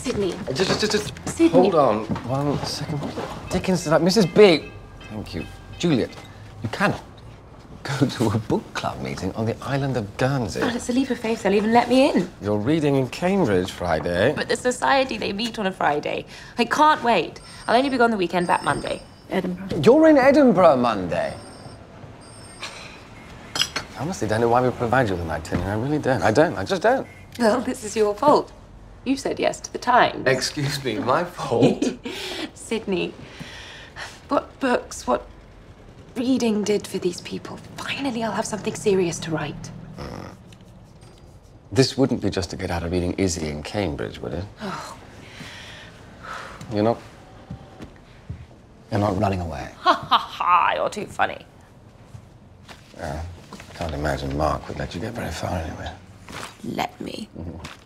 Sidney. Just Sidney. Hold on 1 second. Dickens is like Mrs. B. Thank you. Juliet, you cannot go to a book club meeting on the island of Guernsey. Well, it's a leap of faith. They'll even let me in. You're reading in Cambridge Friday. But the society, they meet on a Friday. I can't wait. I'll only be gone the weekend, back Monday. Edinburgh. You're in Edinburgh Monday. I honestly don't know why we provide you with an itinerary. I really don't. I just don't. Well, this is your fault. You said yes to the Times. Excuse me, my fault? Sidney, what books, what reading did for these people. Finally, I'll have something serious to write. Mm. This wouldn't be just to get out of reading Izzy in Cambridge, would it? Oh. You're not running away. Ha ha ha, you're too funny. I can't imagine Mark would let you get very far anywhere. Let me. Mm-hmm.